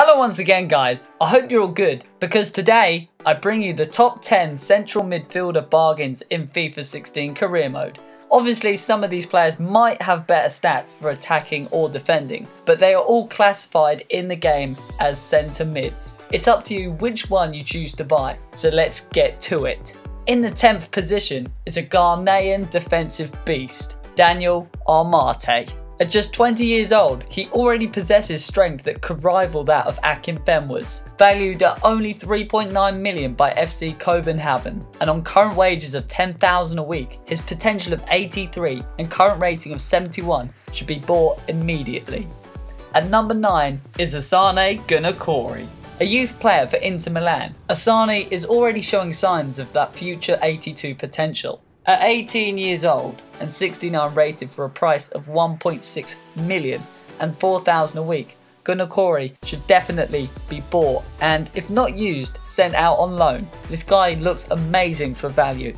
Hello once again guys, I hope you're all good, because today I bring you the top 10 central midfielder bargains in FIFA 16 career mode. Obviously some of these players might have better stats for attacking or defending, but they are all classified in the game as centre mids. It's up to you which one you choose to buy, so let's get to it. In the 10th position is a Ghanaian defensive beast, Daniel Amartey. At just 20 years old, he already possesses strength that could rival that of Akin Fenwa's. Valued at only 3.9 million by FC Kobenhavn, and on current wages of 10,000 a week, his potential of 83 and current rating of 71 should be bought immediately. At number 9 is Assane Gnoukouri. A youth player for Inter Milan, Assane is already showing signs of that future 82 potential. At 18 years old and 69 rated for a price of 1.6 million and 4,000 a week, Gnoukouri should definitely be bought and, if not used, sent out on loan. This guy looks amazing for value.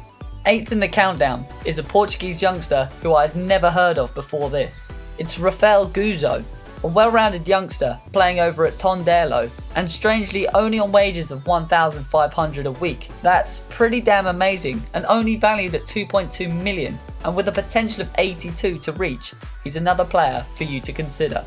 8th in the countdown is a Portuguese youngster who I had never heard of before this. It's Raphael Guzzo, a well-rounded youngster playing over at Tondela and strangely only on wages of 1,500 a week. That's pretty damn amazing, and only valued at 2.2 million, and with a potential of 82 to reach, he's another player for you to consider.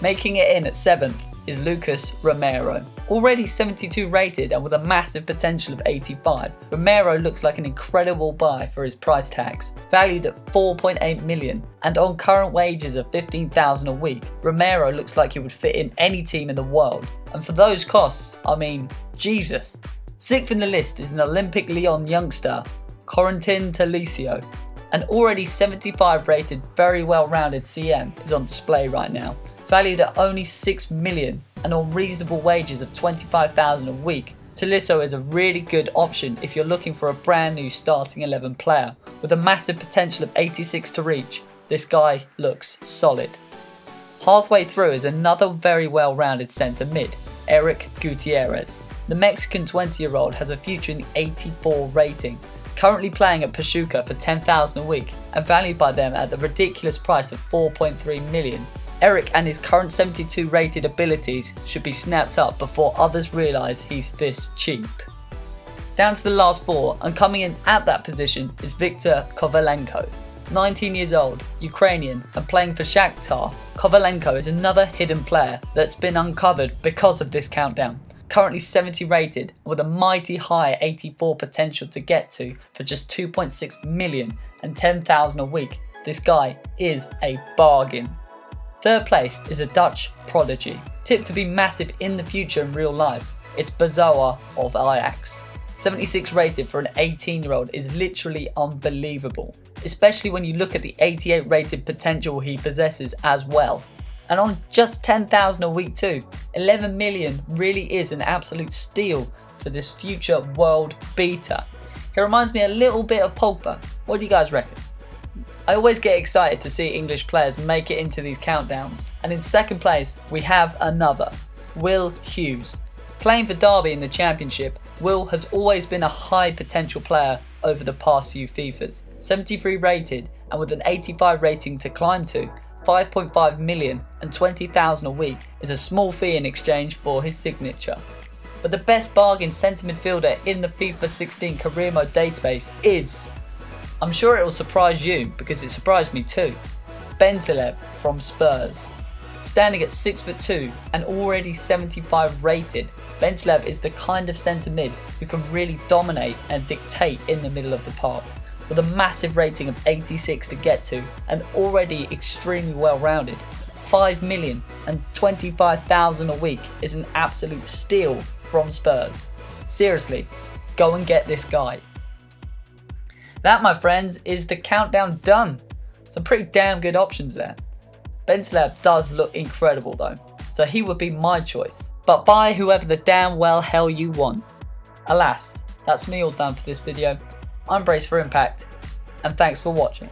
Making it in at 7th is Lucas Romero. Already 72 rated and with a massive potential of 85, Romero looks like an incredible buy for his price tags. Valued at 4.8 million and on current wages of 15,000 a week, Romero looks like he would fit in any team in the world. And for those costs, I mean, Jesus. 6th in the list is an Olympique Lyonnais youngster, Corentin Tolisso. An already 75 rated, very well-rounded CM is on display right now. Valued at only 6 million and on reasonable wages of 25,000 a week, Tolisso is a really good option if you're looking for a brand new starting 11 player. With a massive potential of 86 to reach, this guy looks solid. Halfway through is another very well-rounded centre mid, Eric Gutierrez. The Mexican 20-year-old has a future in the 84 rating, currently playing at Pachuca for 10,000 a week and valued by them at the ridiculous price of 4.3 million. Eric and his current 72 rated abilities should be snapped up before others realise he's this cheap. Down to the last 4, and coming in at that position is Viktor Kovalenko. 19 years old, Ukrainian and playing for Shakhtar, Kovalenko is another hidden player that's been uncovered because of this countdown. Currently 70 rated and with a mighty high 84 potential to get to for just 2.6 million and 10,000 a week. This guy is a bargain. 3rd place is a Dutch prodigy, tipped to be massive in the future in real life. It's Bazoer of Ajax. 76 rated for an 18-year-old is literally unbelievable, especially when you look at the 88 rated potential he possesses as well. And on just 10,000 a week too, 11 million really is an absolute steal for this future world beater. He reminds me a little bit of Pogba. What do you guys reckon? I always get excited to see English players make it into these countdowns, and in 2nd place we have another, Will Hughes. Playing for Derby in the Championship, Will has always been a high potential player over the past few FIFAs. 73 rated and with an 85 rating to climb to, 5.5 million and 20,000 a week is a small fee in exchange for his signature. But the best bargain centre midfielder in the FIFA 16 career mode database is... I'm sure it will surprise you because it surprised me too. Bentaleb from Spurs. Standing at 6'2" and already 75 rated, Bentaleb is the kind of centre mid who can really dominate and dictate in the middle of the park. With a massive rating of 86 to get to and already extremely well rounded, 5 million and 25,000 a week is an absolute steal from Spurs. Seriously, go and get this guy. That, my friends, is the countdown done. Some pretty damn good options there. Bentaleb does look incredible though, so he would be my choice. But buy whoever the damn well hell you want. Alas, that's me all done for this video. I'm Brace for Impact, and thanks for watching.